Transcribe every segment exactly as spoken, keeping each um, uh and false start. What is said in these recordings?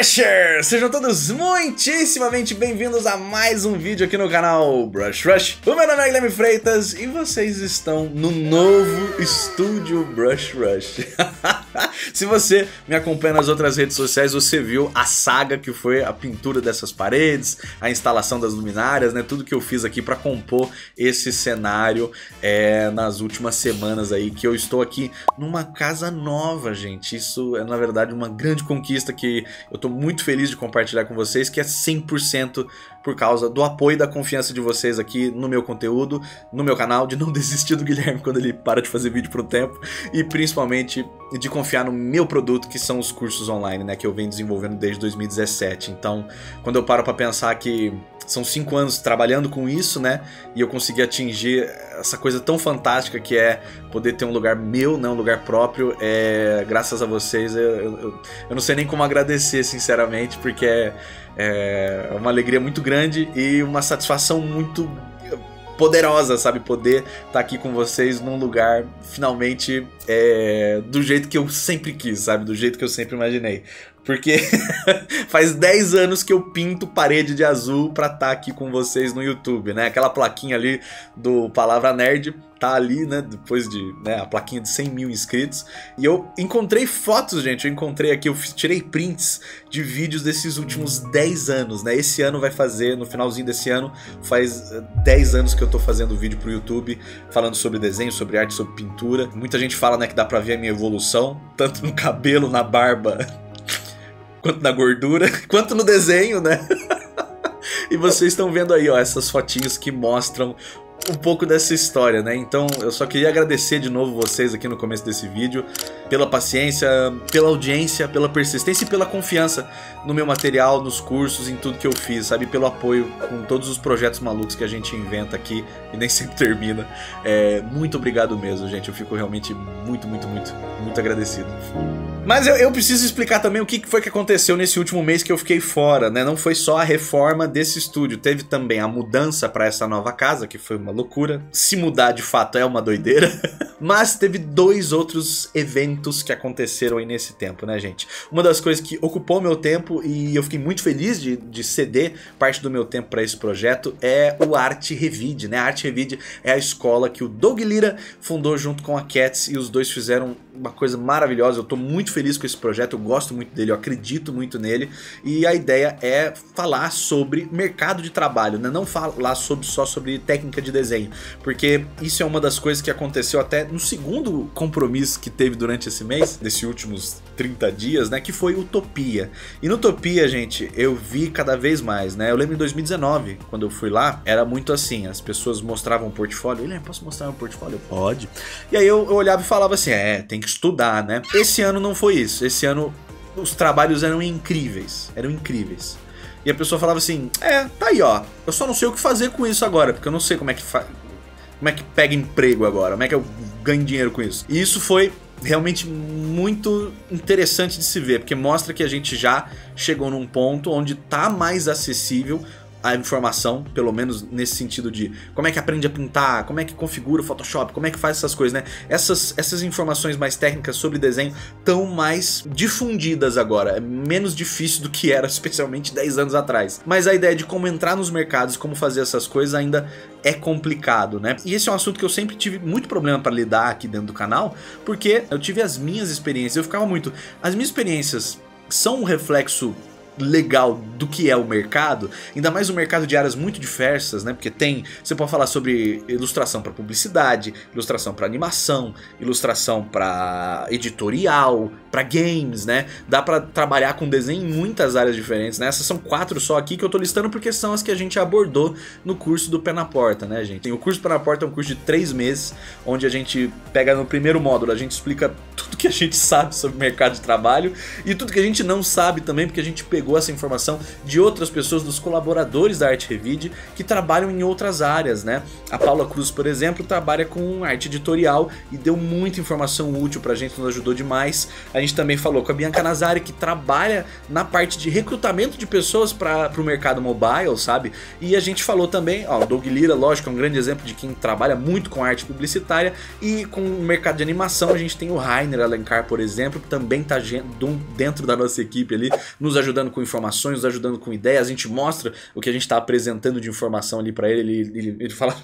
Rushers! Sejam todos muitíssimamente bem-vindos a mais um vídeo aqui no canal Brush Rush. O meu nome é Guilherme Freitas e vocês estão no novo estúdio Brush Rush. Se você me acompanha nas outras redes sociais, você viu a saga que foi a pintura dessas paredes, a instalação das luminárias, né? Tudo que eu fiz aqui para compor esse cenário é, nas últimas semanas aí, que eu estou aqui numa casa nova, gente. Isso é, na verdade, uma grande conquista que eu tô muito feliz de compartilhar com vocês, que é cem por cento por causa do apoio e da confiança de vocês aqui no meu conteúdo, no meu canal, de não desistir do Guilherme quando ele para de fazer vídeo por um tempo, e principalmente de confiar no meu produto, que são os cursos online, né, que eu venho desenvolvendo desde dois mil e dezessete. Então, quando eu paro pra pensar que são cinco anos trabalhando com isso, né, e eu consegui atingir essa coisa tão fantástica que é poder ter um lugar meu, né, um lugar próprio, é, graças a vocês, eu, eu, eu não sei nem como agradecer, sinceramente, porque é, é uma alegria muito grande e uma satisfação muito poderosa, sabe? Poder estar aqui com vocês num lugar, finalmente, é, do jeito que eu sempre quis, sabe? Do jeito que eu sempre imaginei. Porque faz dez anos que eu pinto parede de azul pra estar aqui com vocês no YouTube, né? Aquela plaquinha ali do Palavra Nerd tá ali, né? Depois de, né, a plaquinha de cem mil inscritos. E eu encontrei fotos, gente. Eu encontrei aqui, eu tirei prints de vídeos desses últimos dez anos, né? Esse ano vai fazer, no finalzinho desse ano, faz dez anos que eu tô fazendo vídeo pro YouTube, falando sobre desenho, sobre arte, sobre pintura. Muita gente fala, né, que dá pra ver a minha evolução, tanto no cabelo, na barba, quanto na gordura, quanto no desenho, né? E vocês estão vendo aí, ó, essas fotinhas que mostram um pouco dessa história, né? Então, eu só queria agradecer de novo vocês aqui no começo desse vídeo, pela paciência, pela audiência, pela persistência e pela confiança no meu material, nos cursos, em tudo que eu fiz, sabe? Pelo apoio com todos os projetos malucos que a gente inventa aqui e nem sempre termina. É, muito obrigado mesmo, gente. Eu fico realmente muito, muito, muito, muito agradecido. Mas eu, eu preciso explicar também o que foi que aconteceu nesse último mês que eu fiquei fora, né? Não foi só a reforma desse estúdio, teve também a mudança para essa nova casa, que foi uma loucura. Se mudar de fato é uma doideira. Mas teve dois outros eventos que aconteceram aí nesse tempo, né, gente? Uma das coisas que ocupou meu tempo e eu fiquei muito feliz de, de ceder parte do meu tempo para esse projeto é o Arte Revide, né? A Arte Revide é a escola que o Doug Lira fundou junto com a Kathy, e os dois fizeram uma coisa maravilhosa. Eu tô muito feliz com esse projeto, eu gosto muito dele, eu acredito muito nele, e a ideia é falar sobre mercado de trabalho, né? Não falar sobre, só sobre técnica de desenho, porque isso é uma das coisas que aconteceu até no segundo compromisso que teve durante esse mês, desses últimos trinta dias, né, que foi Utopia. E no Utopia, gente, eu vi cada vez mais, né? Eu lembro em dois mil e dezenove, quando eu fui lá, era muito assim, as pessoas mostravam o portfólio, eu posso mostrar meu portfólio? Eu, pode. E aí eu, eu olhava e falava assim, é, tem que estudar, né? Esse ano não foi isso, esse ano os trabalhos eram incríveis, eram incríveis. E a pessoa falava assim, é, tá aí, ó, eu só não sei o que fazer com isso agora, porque eu não sei como é que fa... como é que pega emprego agora, como é que eu ganho dinheiro com isso. E isso foi realmente muito interessante de se ver, porque mostra que a gente já chegou num ponto onde tá mais acessível a informação, pelo menos nesse sentido de como é que aprende a pintar, como é que configura o Photoshop, como é que faz essas coisas, né? Essas, essas informações mais técnicas sobre desenho estão mais difundidas agora, é menos difícil do que era, especialmente dez anos atrás. Mas a ideia de como entrar nos mercados, como fazer essas coisas ainda é complicado, né? E esse é um assunto que eu sempre tive muito problema para lidar aqui dentro do canal, porque eu tive as minhas experiências, eu ficava muito... As minhas experiências são um reflexo legal do que é o mercado, ainda mais um mercado de áreas muito diversas, né? Porque tem, você pode falar sobre ilustração para publicidade, ilustração para animação, ilustração para editorial, para games, né? Dá para trabalhar com desenho em muitas áreas diferentes, né? Essas são quatro só aqui que eu tô listando porque são as que a gente abordou no curso do Pé na Porta, né, gente? Tem o curso Pé na Porta, é um curso de três meses, onde a gente pega no primeiro módulo, a gente explica tudo que a gente sabe sobre o mercado de trabalho e tudo que a gente não sabe também, porque a gente pegou essa informação de outras pessoas, dos colaboradores da Arte Revide, que trabalham em outras áreas, né? A Paula Cruz, por exemplo, trabalha com arte editorial e deu muita informação útil pra gente, nos ajudou demais. A A gente também falou com a Bianca Nazari, que trabalha na parte de recrutamento de pessoas para o mercado mobile, sabe? E a gente falou também, ó, o Doug Lira, lógico, é um grande exemplo de quem trabalha muito com arte publicitária, e com o mercado de animação a gente tem o Rainer Alencar, por exemplo, que também tá dentro da nossa equipe ali, nos ajudando com informações, nos ajudando com ideias. A gente mostra o que a gente tá apresentando de informação ali para ele, ele, ele, ele fala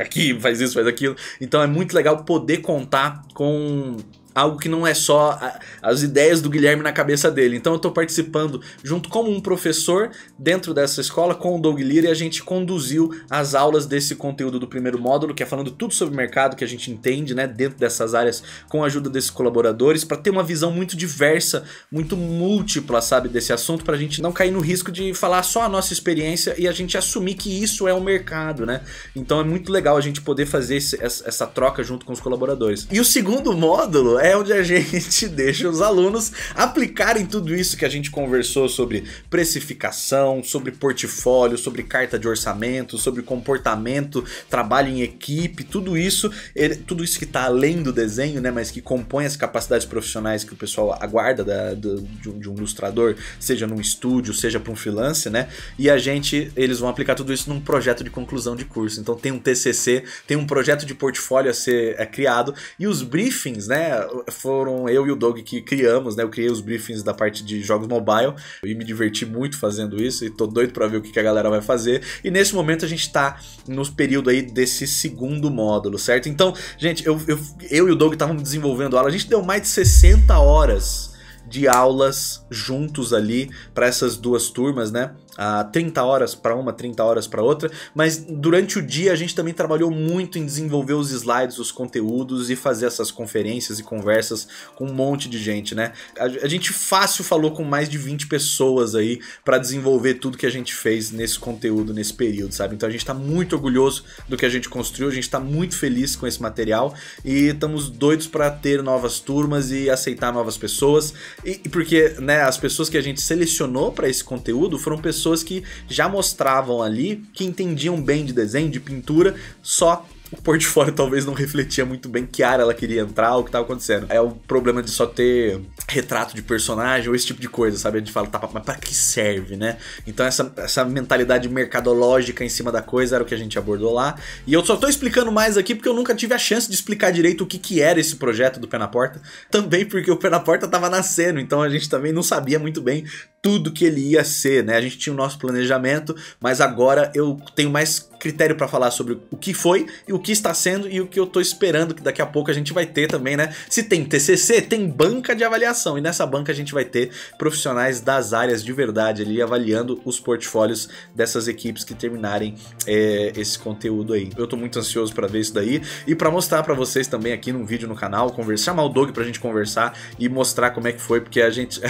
aqui, faz isso, faz aquilo. Então é muito legal poder contar com algo que não é só a, as ideias do Guilherme na cabeça dele. Então eu tô participando junto como um professor dentro dessa escola com o Doug Lira, e a gente conduziu as aulas desse conteúdo do primeiro módulo, que é falando tudo sobre o mercado que a gente entende, né, dentro dessas áreas, com a ajuda desses colaboradores, para ter uma visão muito diversa, muito múltipla, sabe, desse assunto, pra gente não cair no risco de falar só a nossa experiência e a gente assumir que isso é o mercado, né? Então é muito legal a gente poder fazer esse, essa troca junto com os colaboradores. E o segundo módulo é onde a gente deixa os alunos aplicarem tudo isso que a gente conversou sobre precificação, sobre portfólio, sobre carta de orçamento, sobre comportamento, trabalho em equipe, tudo isso, ele, tudo isso que está além do desenho, né, mas que compõe as capacidades profissionais que o pessoal aguarda da, da, de, um, de um ilustrador, seja num estúdio, seja para um freelance, né? E a gente, eles vão aplicar tudo isso num projeto de conclusão de curso. Então tem um T C C, tem um projeto de portfólio a ser é, criado, e os briefings, né? Foram eu e o Doug que criamos, né? Eu criei os briefings da parte de jogos mobile e me diverti muito fazendo isso, e tô doido pra ver o que a galera vai fazer. E nesse momento a gente tá nos período aí desse segundo módulo, certo? Então, gente, eu, eu, eu e o Doug estávamos desenvolvendo aula, a gente deu mais de sessenta horas de aulas juntos ali para essas duas turmas, né? Ah, trinta horas para uma, trinta horas para outra, mas durante o dia a gente também trabalhou muito em desenvolver os slides, os conteúdos, e fazer essas conferências e conversas com um monte de gente, né? A, a gente fácil falou com mais de vinte pessoas aí para desenvolver tudo que a gente fez nesse conteúdo, nesse período, sabe? Então a gente tá muito orgulhoso do que a gente construiu, a gente tá muito feliz com esse material e estamos doidos para ter novas turmas e aceitar novas pessoas, e, e porque, né, as pessoas que a gente selecionou para esse conteúdo foram pessoas pessoas que já mostravam ali que entendiam bem de desenho, de pintura, só o portfólio talvez não refletia muito bem que área ela queria entrar, o que estava acontecendo. É o problema de só ter retrato de personagem ou esse tipo de coisa, sabe? A gente fala, tá, mas pra que serve, né? Então essa, essa mentalidade mercadológica em cima da coisa era o que a gente abordou lá. E eu só tô explicando mais aqui porque eu nunca tive a chance de explicar direito o que, que era esse projeto do Pé na Porta. Também porque o Pé na Porta tava nascendo, então a gente também não sabia muito bem tudo que ele ia ser, né? A gente tinha o nosso planejamento, mas agora eu tenho mais critério para falar sobre o que foi e o que está sendo e o que eu tô esperando que daqui a pouco a gente vai ter também, né? Se tem T C C, tem banca de avaliação, e nessa banca a gente vai ter profissionais das áreas de verdade ali avaliando os portfólios dessas equipes que terminarem é, esse conteúdo aí. Eu tô muito ansioso para ver isso daí e para mostrar para vocês também aqui num vídeo no canal, conversar, chamar o Doug pra gente conversar e mostrar como é que foi, porque a gente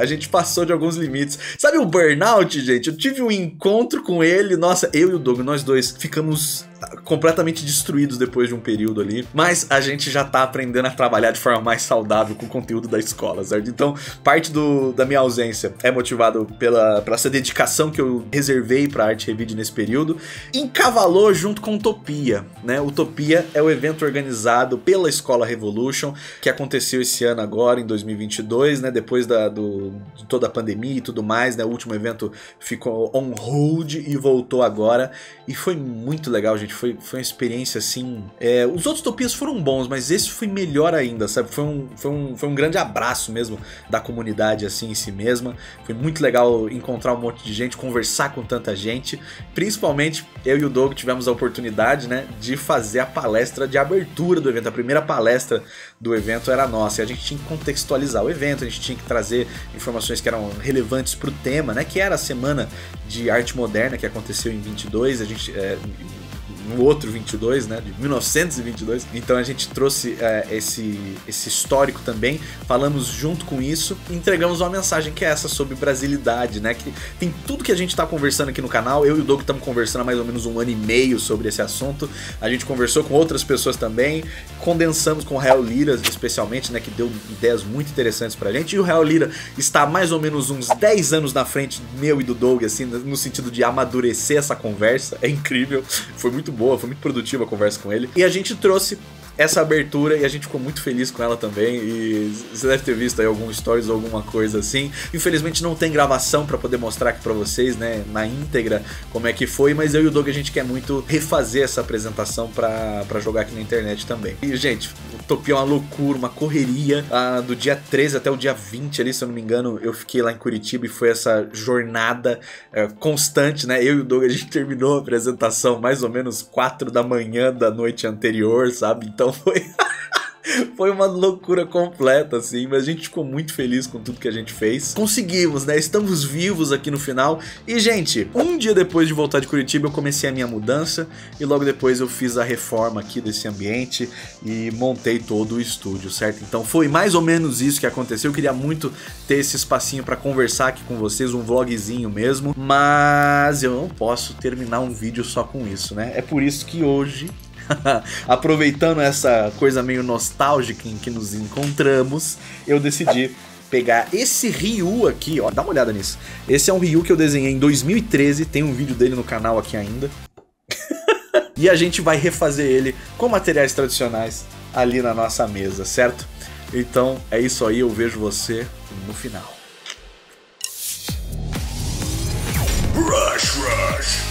a gente passou de alguns limites. Sabe o burnout, gente? Eu tive um encontro com ele, nossa, eu e o Doug, nós dois ficamos completamente destruídos depois de um período ali, mas a gente já tá aprendendo a trabalhar de forma mais saudável com o conteúdo da escola, certo? Então, parte do, da minha ausência é motivado pela, pela essa dedicação que eu reservei pra Arte Revide nesse período, encavalou junto com Utopia, né? Utopia é o evento organizado pela Escola Revolution, que aconteceu esse ano agora, em dois mil e vinte e dois, né? Depois da, do, de toda a pandemia e tudo mais, né? O último evento ficou on hold e voltou agora. E foi muito legal, gente. Foi, foi uma experiência assim. É, os outros Utopias foram bons, mas esse foi melhor ainda, sabe? Foi um, foi, um, foi um grande abraço mesmo da comunidade, assim, em si mesma. Foi muito legal encontrar um monte de gente, conversar com tanta gente. Principalmente eu e o Doug tivemos a oportunidade, né, de fazer a palestra de abertura do evento. A primeira palestra do evento era nossa. E a gente tinha que contextualizar o evento, a gente tinha que trazer informações que eram relevantes para o tema, né? Que era a semana de arte moderna que aconteceu em vinte e dois. A gente, é, no outro vinte e dois, né, de mil novecentos e vinte e dois, então a gente trouxe é, esse, esse histórico também, falamos junto com isso, entregamos uma mensagem que é essa sobre brasilidade, né, que tem tudo que a gente tá conversando aqui no canal. Eu e o Doug estamos conversando há mais ou menos um ano e meio sobre esse assunto, a gente conversou com outras pessoas também, condensamos com o Rael Lira especialmente, né, que deu ideias muito interessantes pra gente, e o Rael Lira está mais ou menos uns dez anos na frente meu e do Doug, assim, no sentido de amadurecer essa conversa, é incrível, foi muito boa, foi muito produtiva a conversa com ele, e a gente trouxe essa abertura e a gente ficou muito feliz com ela também, e você deve ter visto aí algum stories ou alguma coisa assim. Infelizmente não tem gravação pra poder mostrar aqui pra vocês, né, na íntegra como é que foi, mas eu e o Doug a gente quer muito refazer essa apresentação pra, pra jogar aqui na internet também. E gente, Utopia é uma loucura, uma correria, ah, do dia treze até o dia vinte ali, se eu não me engano, eu fiquei lá em Curitiba e foi essa jornada é, constante, né, eu e o Doug a gente terminou a apresentação mais ou menos quatro da manhã da noite anterior, sabe, então foi, foi uma loucura completa, assim, mas a gente ficou muito feliz com tudo que a gente fez. Conseguimos, né? Estamos vivos aqui no final. E, gente, um dia depois de voltar de Curitiba, eu comecei a minha mudança e logo depois eu fiz a reforma aqui desse ambiente e montei todo o estúdio, certo? Então foi mais ou menos isso que aconteceu. Eu queria muito ter esse espacinho pra conversar aqui com vocês, um vlogzinho mesmo, mas eu não posso terminar um vídeo só com isso, né? É por isso que hoje... aproveitando essa coisa meio nostálgica em que nos encontramos, eu decidi pegar esse Ryu aqui, ó, dá uma olhada nisso. Esse é um Ryu que eu desenhei em dois mil e treze, tem um vídeo dele no canal aqui ainda. E a gente vai refazer ele com materiais tradicionais ali na nossa mesa, certo? Então é isso aí, eu vejo você no final. Brush Rush!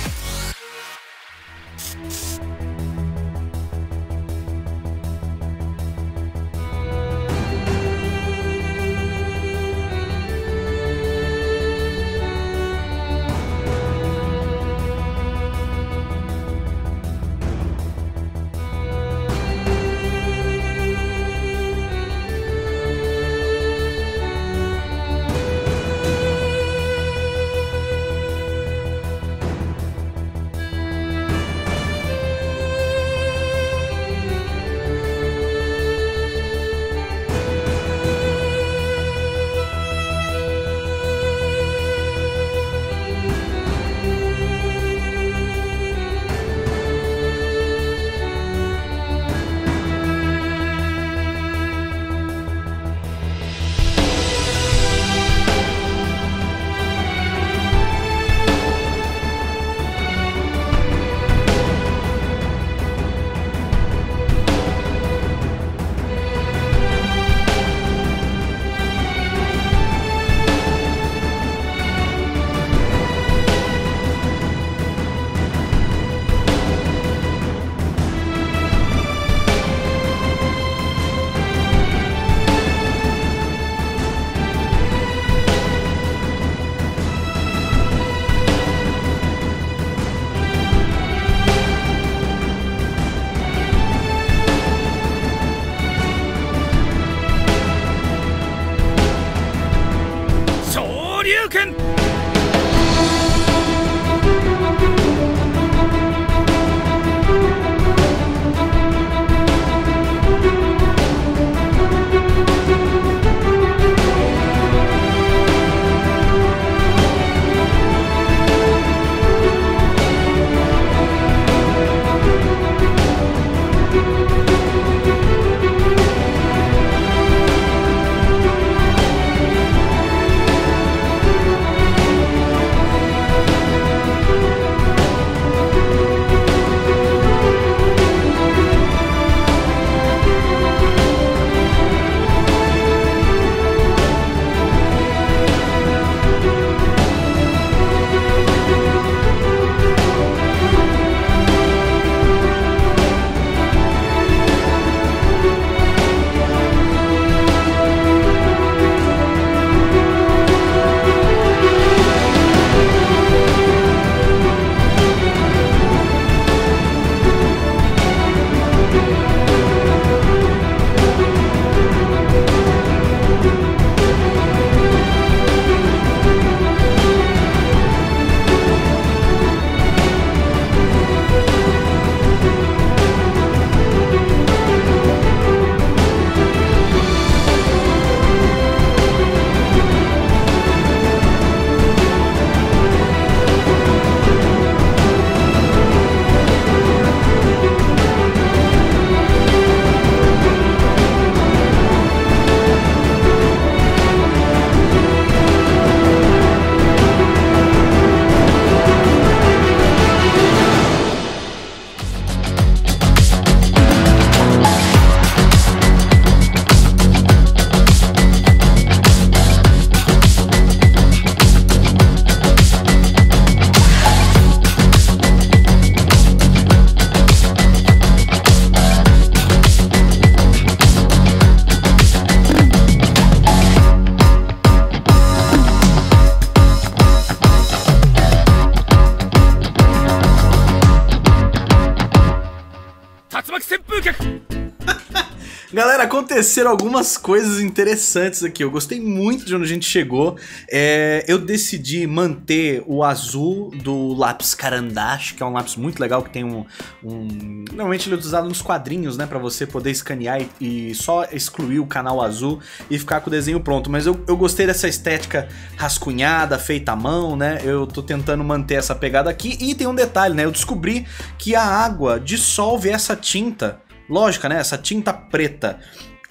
Galera, aconteceram algumas coisas interessantes aqui. Eu gostei muito de onde a gente chegou. É, eu decidi manter o azul do lápis Carandache, que é um lápis muito legal, que tem um... um... Normalmente ele é usado nos quadrinhos, né? Pra você poder escanear e, e só excluir o canal azul e ficar com o desenho pronto. Mas eu, eu gostei dessa estética rascunhada, feita à mão, né? Eu tô tentando manter essa pegada aqui. E tem um detalhe, né? Eu descobri que a água dissolve essa tinta. Lógica, né? Essa tinta preta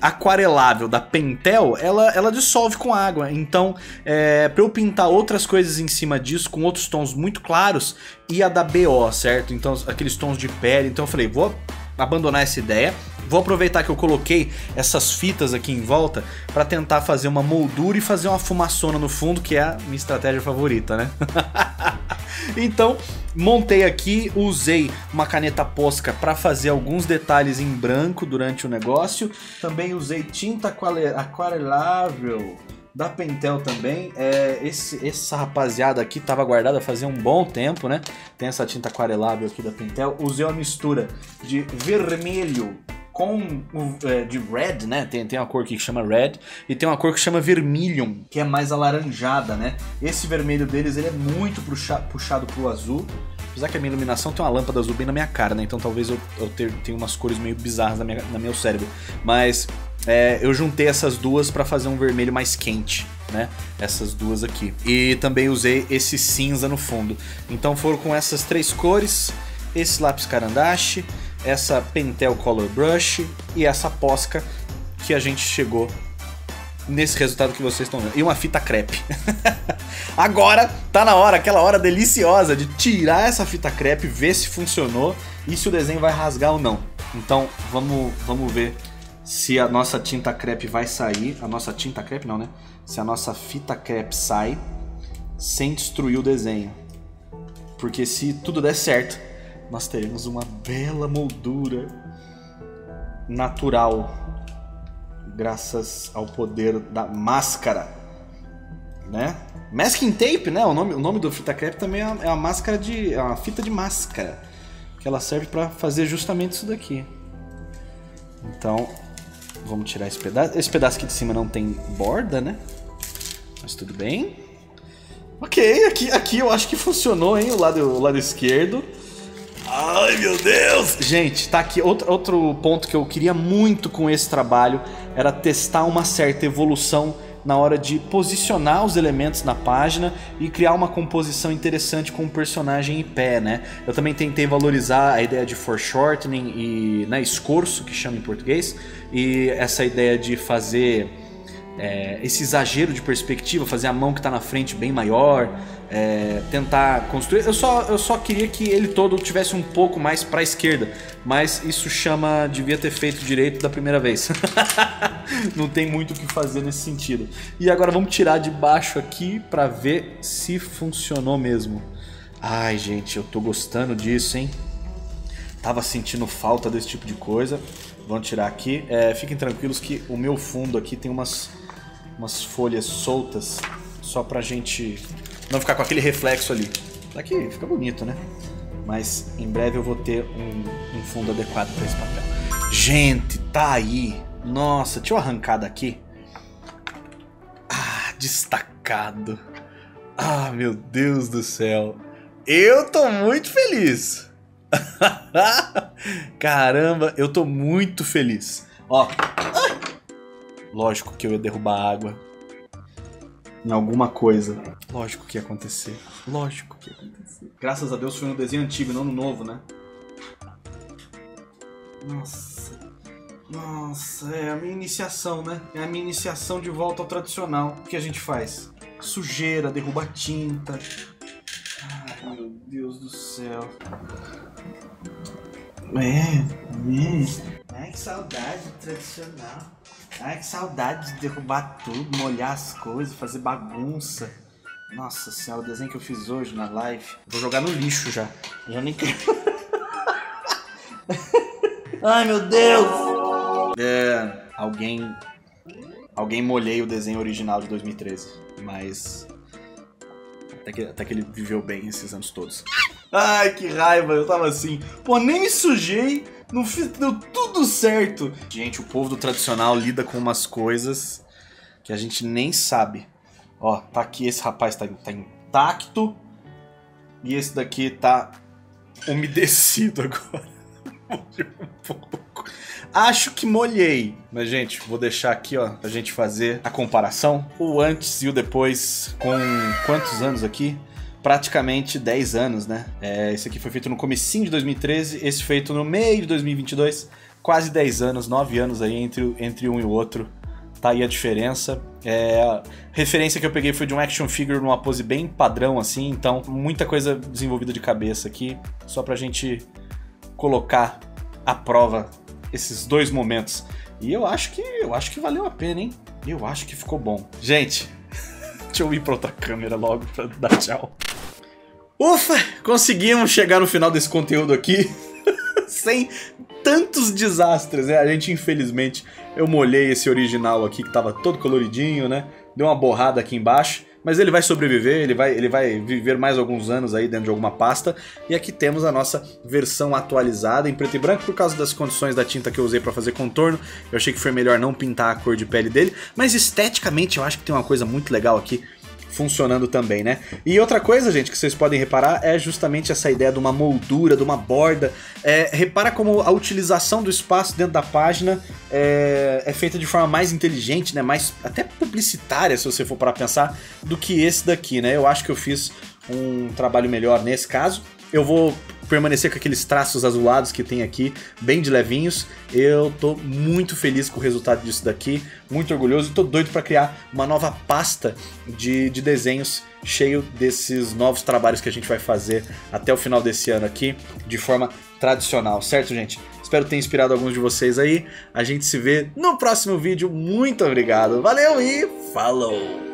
aquarelável da Pentel, ela, ela dissolve com água. Então, é, para eu pintar outras coisas em cima disso, com outros tons muito claros, ia dar B O, certo? Então, aqueles tons de pele. Então eu falei, vou abandonar essa ideia. Vou aproveitar que eu coloquei essas fitas aqui em volta para tentar fazer uma moldura e fazer uma fumaçona no fundo, que é a minha estratégia favorita, né? Então, montei aqui, usei uma caneta Posca para fazer alguns detalhes em branco durante o negócio. Também usei tinta aquarelável da Pentel também. É, esse, essa rapaziada aqui estava guardada fazia um bom tempo, né? Tem essa tinta aquarelável aqui da Pentel. Usei uma mistura de vermelho com de red, né? Tem, tem uma cor que chama red e tem uma cor que chama vermilion, que é mais alaranjada, né? Esse vermelho deles, ele é muito puxa, puxado pro azul. Apesar que a minha iluminação tem uma lâmpada azul bem na minha cara, né? Então talvez eu, eu tenha umas cores meio bizarras na minha, no meu cérebro. Mas é, eu juntei essas duas para fazer um vermelho mais quente, né? Essas duas aqui. E também usei esse cinza no fundo. Então foram com essas três cores, esse lápis Carandache, essa Pentel Color Brush e essa Posca, que a gente chegou nesse resultado que vocês estão vendo. E uma fita crepe. Agora tá na hora, aquela hora deliciosa de tirar essa fita crepe, ver se funcionou e se o desenho vai rasgar ou não. Então vamos, vamos ver se a nossa tinta crepe vai sair. A nossa tinta crepe não, né? Se a nossa fita crepe sai sem destruir o desenho. Porque se tudo der certo, nós teremos uma bela moldura natural, graças ao poder da máscara, né? Masking tape, né? O nome, o nome do fita crepe também é uma, é uma máscara de, é uma fita de máscara, que ela serve para fazer justamente isso daqui. Então, vamos tirar esse pedaço. Esse pedaço aqui de cima não tem borda, né? Mas tudo bem. Ok, aqui, aqui eu acho que funcionou, hein? O lado, o lado esquerdo. Ai, meu Deus! Gente, tá aqui. Outro, outro ponto que eu queria muito com esse trabalho era testar uma certa evolução na hora de posicionar os elementos na página e criar uma composição interessante com o personagem em pé, né? Eu também tentei valorizar a ideia de foreshortening e, né, escorço, que chama em português, e essa ideia de fazer é, esse exagero de perspectiva, fazer a mão que tá na frente bem maior. É, tentar construir. Eu só, eu só queria que ele todo tivesse um pouco mais pra esquerda, mas isso chama, devia ter feito direito da primeira vez. Não tem muito o que fazer nesse sentido. E agora vamos tirar de baixo aqui pra ver se funcionou mesmo. Ai, gente, eu tô gostando disso, hein? Tava sentindo falta desse tipo de coisa. Vamos tirar aqui. É, fiquem tranquilos que o meu fundo aqui tem umas, umas folhas soltas, só pra gente não ficar com aquele reflexo ali. Aqui fica bonito, né? Mas em breve eu vou ter um, um fundo adequado para esse papel. Gente, tá aí. Nossa, deixa eu arrancar daqui. Ah, destacado. Ah, meu Deus do céu. Eu tô muito feliz. Caramba, eu tô muito feliz. Ó. Ah! Lógico que eu ia derrubar a água em alguma coisa. Lógico que ia acontecer. Lógico que ia acontecer. Graças a Deus foi no desenho antigo, não no novo, né? Nossa. Nossa, é a minha iniciação, né? É a minha iniciação de volta ao tradicional. O que a gente faz? Sujeira, derruba tinta. Ai, meu Deus do céu. É, é. Ai, que saudade do tradicional. Ai, que saudade de derrubar tudo, molhar as coisas, fazer bagunça. Nossa senhora, o desenho que eu fiz hoje na live. Vou jogar no lixo já. Já nem quero. Ai, meu Deus! É, alguém... Alguém molhei o desenho original de dois mil e treze. Mas... Até que, até que ele viveu bem esses anos todos. Ai, que raiva, eu tava assim. Pô, nem me sujei Não fiz, deu tudo certo. Gente, o povo do tradicional lida com umas coisas que a gente nem sabe. Ó, tá aqui, esse rapaz tá, tá intacto. E esse daqui tá umedecido agora. Molhei um pouco. Acho que molhei. Mas, gente, vou deixar aqui, ó, pra gente fazer a comparação. O antes e o depois com quantos anos aqui? Praticamente dez anos, né? É, esse aqui foi feito no comecinho de dois mil e treze, esse feito no meio de dois mil e vinte e dois. Quase dez anos, nove anos aí entre, entre um e o outro. Tá aí a diferença. É, a referência que eu peguei foi de um action figure numa pose bem padrão, assim. Então, muita coisa desenvolvida de cabeça aqui. Só pra gente colocar à prova esses dois momentos. E eu acho que, eu acho que valeu a pena, hein? Eu acho que ficou bom. Gente, deixa eu ir pra outra câmera logo pra dar tchau. Ufa! Conseguimos chegar no final desse conteúdo aqui sem tantos desastres, né? A gente, infelizmente, eu molhei esse original aqui que tava todo coloridinho, né? Deu uma borrada aqui embaixo, mas ele vai sobreviver, ele vai, ele vai viver mais alguns anos aí dentro de alguma pasta. E aqui temos a nossa versão atualizada em preto e branco por causa das condições da tinta que eu usei para fazer contorno. Eu achei que foi melhor não pintar a cor de pele dele, mas esteticamente eu acho que tem uma coisa muito legal aqui funcionando também, né? E outra coisa, gente, que vocês podem reparar é justamente essa ideia de uma moldura, de uma borda. É, repara como a utilização do espaço dentro da página é, é feita de forma mais inteligente, né? Mais até publicitária, se você for para pensar, do que esse daqui, né? Eu acho que eu fiz um trabalho melhor nesse caso. Eu vou permanecer com aqueles traços azulados que tem aqui, bem de levinhos. Eu tô muito feliz com o resultado disso daqui, muito orgulhoso, e tô doido para criar uma nova pasta de, de desenhos cheio desses novos trabalhos que a gente vai fazer até o final desse ano aqui, de forma tradicional, certo, gente? Espero ter inspirado alguns de vocês aí. A gente se vê no próximo vídeo. Muito obrigado, valeu e falou!